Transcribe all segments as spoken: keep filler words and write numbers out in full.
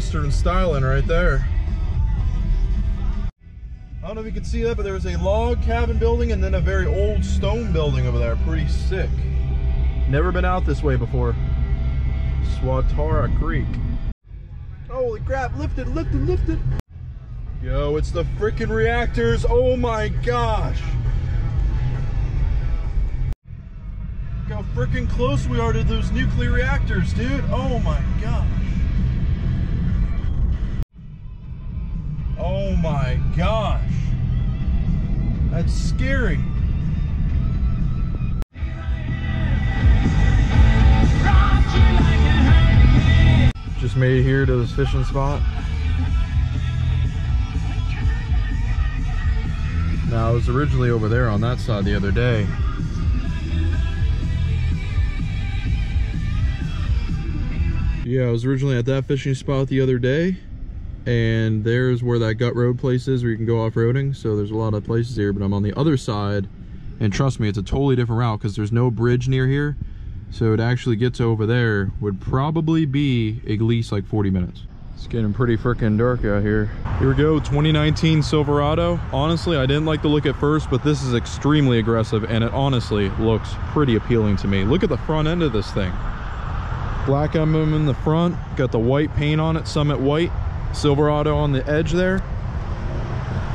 Western styling right there. I don't know if you can see that, but there was a log cabin building and then a very old stone building over there. Pretty sick. Never been out this way before. Swatara Creek. Holy crap, lifted, lifted, lifted. Yo, it's the freaking reactors. Oh my gosh. Look how freaking close we are to those nuclear reactors, dude. Oh my gosh. Oh my gosh. That's scary. Just made it here to this fishing spot. Now, I was originally over there on that side the other day. Yeah, I was originally at that fishing spot the other day, and there's where that gut road place is where you can go off-roading. So there's a lot of places here, but I'm on the other side, and trust me, it's a totally different route because there's no bridge near here. So it actually gets over there would probably be at least like forty minutes. It's getting pretty freaking dark out here. Here we go, twenty nineteen Silverado. Honestly, I didn't like the look at first, but this is extremely aggressive and it honestly looks pretty appealing to me. Look at the front end of this thing. Black emblem in the front, got the white paint on it, Summit White. Silverado on the edge there.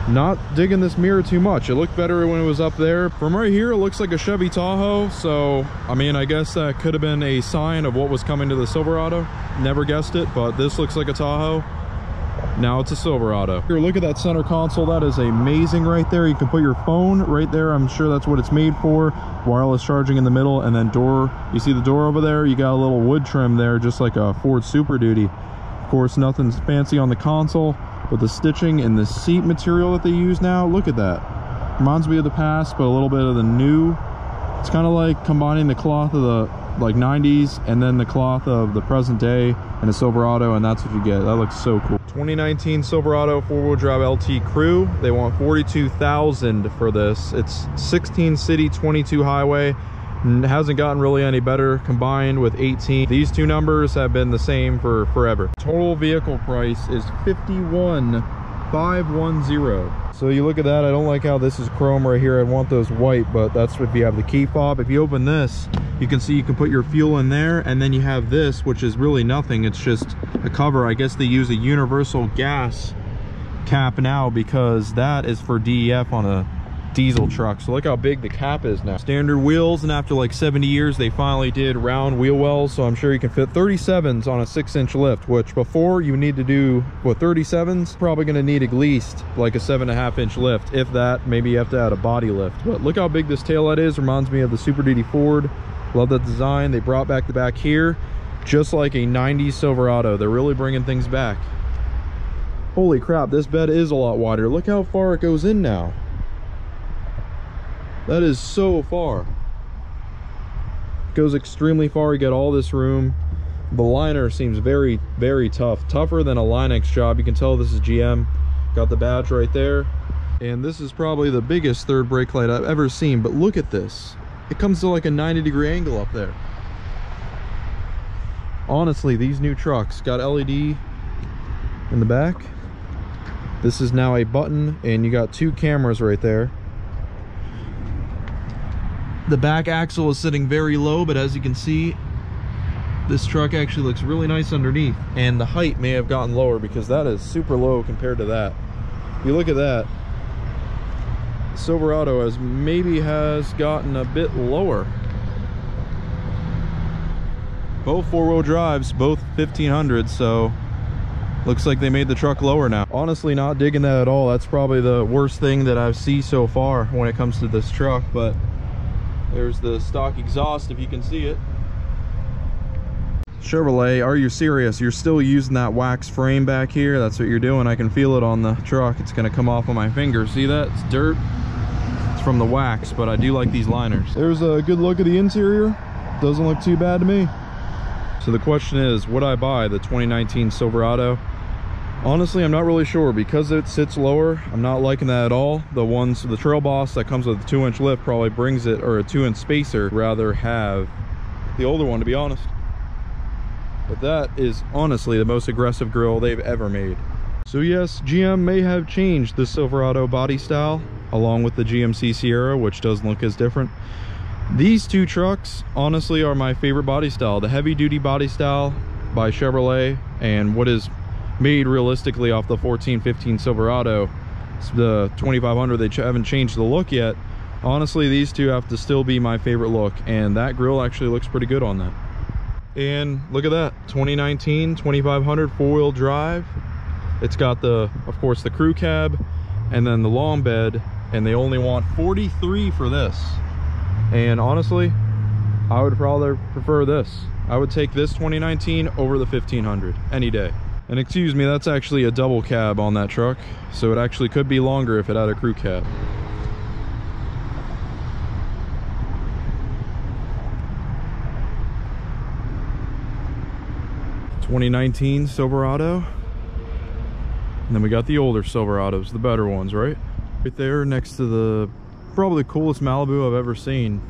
Not digging this mirror too much. It looked better when it was up there. From right here, it looks like a Chevy Tahoe. So, I mean, I guess that could have been a sign of what was coming to the Silverado. Never guessed it, but this looks like a Tahoe. Now it's a Silverado. Here, look at that center console. That is amazing right there. You can put your phone right there. I'm sure that's what it's made for. Wireless charging in the middle, and then door. You see the door over there? You got a little wood trim there, just like a Ford Super Duty. Of course, nothing's fancy on the console. But the stitching and the seat material that they use now, look at that. Reminds me of the past, but a little bit of the new. It's kind of like combining the cloth of the like nineties and then the cloth of the present day and a Silverado, and that's what you get. That looks so cool. twenty nineteen Silverado four-wheel drive L T Crew. They want forty-two thousand dollars for this. It's sixteen city, twenty-two highway. It hasn't gotten really any better combined with eighteen. These two numbers have been the same for forever. Total vehicle price is fifty-one thousand five hundred ten dollars. So you look at that. I don't like how this is chrome right here. I want those white, but that's if you have the key fob. If you open this, you can see you can put your fuel in there, and then you have this, which is really nothing. It's just a cover. I guess they use a universal gas cap now because that is for D E F on a diesel truck. So look how big the cap is now. Standard wheels, and after like seventy years they finally did round wheel wells, so I'm sure you can fit thirty-sevens on a six inch lift, which before you need to do what, thirty-sevens, probably going to need at least like a seven and a half inch lift, if that. Maybe you have to add a body lift, but look how big this taillight is. Reminds me of the Super Duty Ford. Love that design. They brought back the back here, just like a nineties Silverado. They're really bringing things back. Holy crap, this bed is a lot wider. Look how far it goes in now. That is so far. Goes extremely far. You get all this room. The liner seems very, very tough. Tougher than a Linex job. You can tell this is G M. Got the badge right there. And this is probably the biggest third brake light I've ever seen. But look at this. It comes to like a ninety degree angle up there. Honestly, these new trucks got L E D in the back. This is now a button, and you got two cameras right there. The back axle is sitting very low, but as you can see, this truck actually looks really nice underneath. And the height may have gotten lower because that is super low compared to that. If you look at that, Silverado has maybe has gotten a bit lower. Both four-wheel drives, both fifteen hundred, so looks like they made the truck lower now. Honestly, not digging that at all. That's probably the worst thing that I've seen so far when it comes to this truck, but there's the stock exhaust, if you can see it. Chevrolet, are you serious? You're still using that wax frame back here? That's what you're doing. I can feel it on the truck. It's gonna come off on my finger. See that? It's dirt. It's from the wax, but I do like these liners. There's a good look at the interior. Doesn't look too bad to me. So the question is, would I buy the twenty nineteen Silverado? Honestly, I'm not really sure because it sits lower. I'm not liking that at all. The ones, the Trail Boss that comes with a two inch lift probably brings it, or a two inch spacer. Rather have the older one, to be honest. But that is honestly the most aggressive grill they've ever made. So yes, G M may have changed the Silverado body style along with the G M C Sierra, which doesn't look as different. These two trucks honestly are my favorite body style, the heavy duty body style by Chevrolet and what is made realistically off the fourteen fifteen Silverado. It's the twenty-five hundred, they ch haven't changed the look yet. Honestly, these two have to still be my favorite look, and that grill actually looks pretty good on that. And look at that, twenty nineteen twenty-five hundred four-wheel drive. It's got the, of course, the crew cab and then the long bed, and they only want forty-three for this. And honestly, I would probably prefer this. I would take this twenty nineteen over the fifteen hundred any day. And excuse me, that's actually a double cab on that truck, so it actually could be longer if it had a crew cab. twenty nineteen Silverado, and then we got the older Silverados, the better ones, right? Right there next to the probably coolest Malibu I've ever seen.